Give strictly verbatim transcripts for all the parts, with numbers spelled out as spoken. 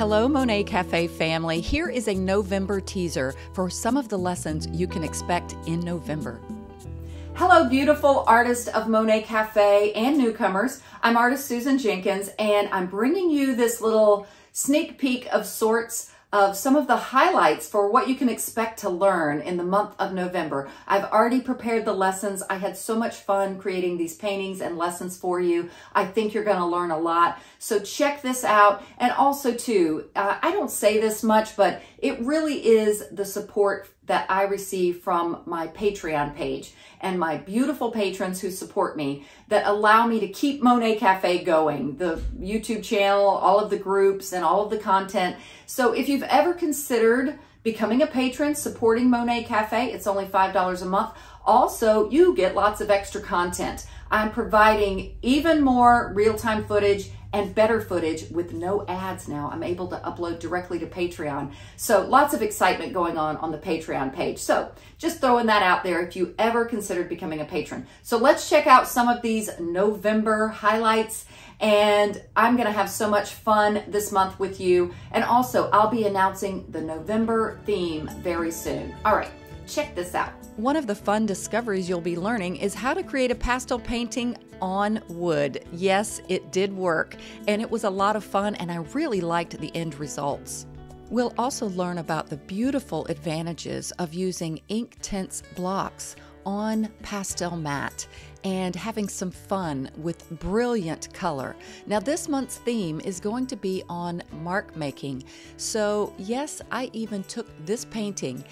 Hello, Monet Cafe family. Here is a November teaser for some of the lessons you can expect in November. Hello, beautiful artists of Monet Cafe and newcomers. I'm artist Susan Jenkins, and I'm bringing you this little sneak peek of sorts of some of the highlights for what you can expect to learn in the month of November. I've already prepared the lessons. I had so much fun creating these paintings and lessons for you. I think you're gonna learn a lot. So check this out. And also too, uh, I don't say this much, but it really is the support that I receive from my Patreon page and my beautiful patrons who support me that allow me to keep Monet Cafe going, the YouTube channel, all of the groups and all of the content. So if you've ever considered becoming a patron, supporting Monet Cafe, it's only five dollars a month. Also, you get lots of extra content. I'm providing even more real-time footage and better footage with no ads now. I'm able to upload directly to Patreon. So lots of excitement going on on the Patreon page. So just throwing that out there if you ever considered becoming a patron. So let's check out some of these November highlights, and I'm gonna have so much fun this month with you. And also I'll be announcing the November theme very soon. All right, check this out. One of the fun discoveries you'll be learning is how to create a pastel painting on wood. Yes, it did work, and it was a lot of fun, and I really liked the end results. We'll also learn about the beautiful advantages of using Inktense blocks on pastel mat and having some fun with brilliant color. Now this month's theme is going to be on mark making. So yes, I even took this painting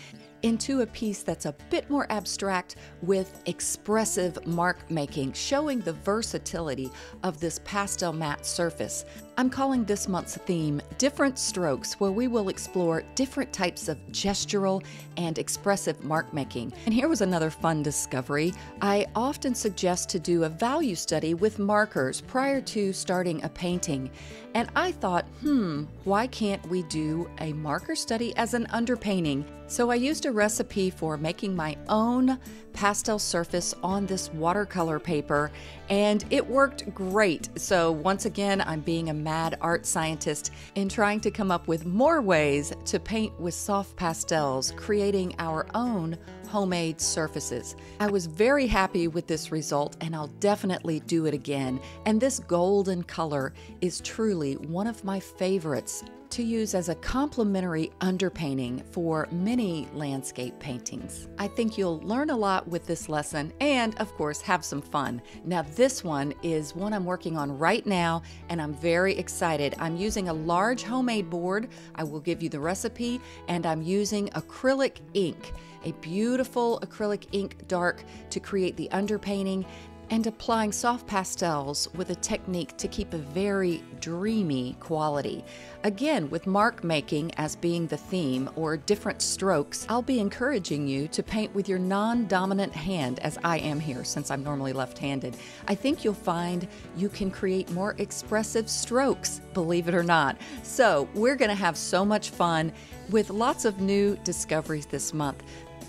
into a piece that's a bit more abstract with expressive mark making, showing the versatility of this pastel matte surface. I'm calling this month's theme Different Strokes, where we will explore different types of gestural and expressive mark making. And here was another fun discovery. I often suggest to do a value study with markers prior to starting a painting. And I thought, hmm, why can't we do a marker study as an underpainting? So I used a recipe for making my own pastel surface on this watercolor paper, and it worked great. So once again, I'm being a mad art scientist in trying to come up with more ways to paint with soft pastels, creating our own homemade surfaces. I was very happy with this result, and I'll definitely do it again. And this golden color is truly one of my favorites to use as a complementary underpainting for many landscape paintings. I think you'll learn a lot with this lesson and, of course, have some fun. Now, this one is one I'm working on right now, and I'm very excited. I'm using a large homemade board. I will give you the recipe, and I'm using acrylic ink, a beautiful acrylic ink dark, to create the underpainting, and applying soft pastels with a technique to keep a very dreamy quality. Again, with mark making as being the theme or different strokes, I'll be encouraging you to paint with your non-dominant hand, as I am here since I'm normally left-handed. I think you'll find you can create more expressive strokes, believe it or not. So we're gonna have so much fun with lots of new discoveries this month.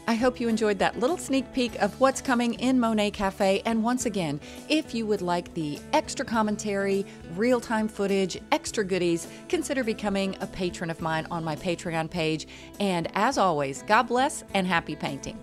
I hope you enjoyed that little sneak peek of what's coming in Monet Cafe. And once again, if you would like the extra commentary, real-time footage, extra goodies, consider becoming a patron of mine on my Patreon page. And as always, God bless and happy painting.